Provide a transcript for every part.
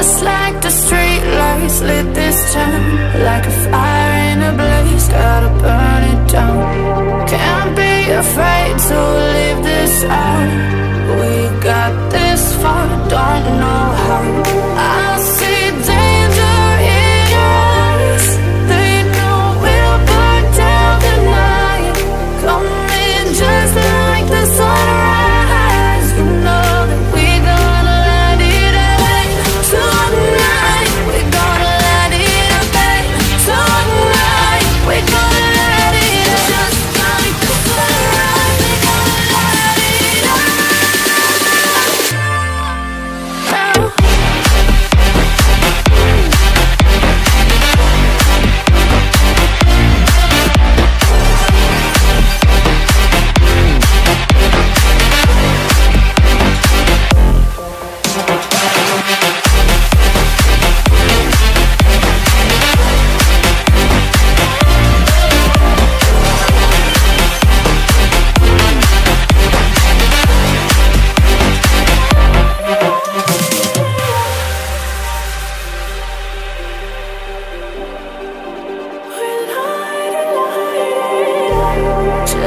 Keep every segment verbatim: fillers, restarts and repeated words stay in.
Just like the street lights lit this town, like a fire in a blaze, gotta burn it down. Can't be afraid to leave this out. We got this far, don't know how. I see danger in your eyes, they know we'll burn down the night. Come in just like the sunrise, you know that we gonna light it up tonight. We gonna light it up tonight. We gonna light it up just like the sunrise. We gonna light it up now.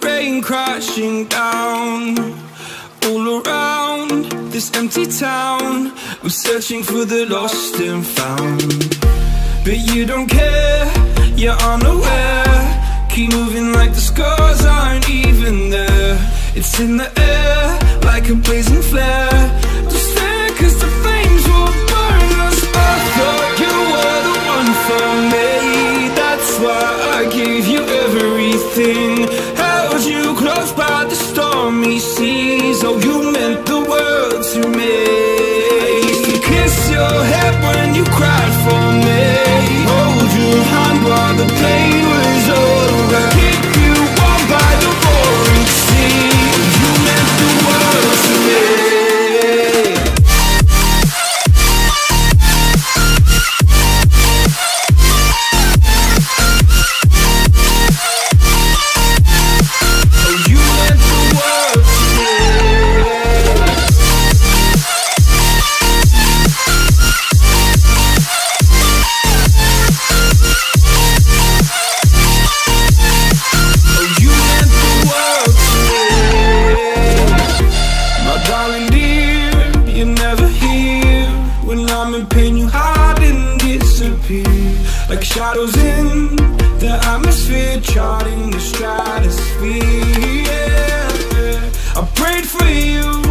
the rain crashing down all around this empty town. I'm searching for the lost and found, but you don't care, you're unaware. Keep moving like the scars aren't even there. It's in the air like a blazing flare. Just there cause the flames will burn us. I thought you were the one for me, that's why I gave you everything. Held you close by the stormy seas, oh you meant the world to me. Kiss your head when you cried for me, hold your hand while the pain was over. Keep you warm by the roaring sea, you meant the world to me. Shadows in the atmosphere, charting the stratosphere. Yeah, I prayed for you.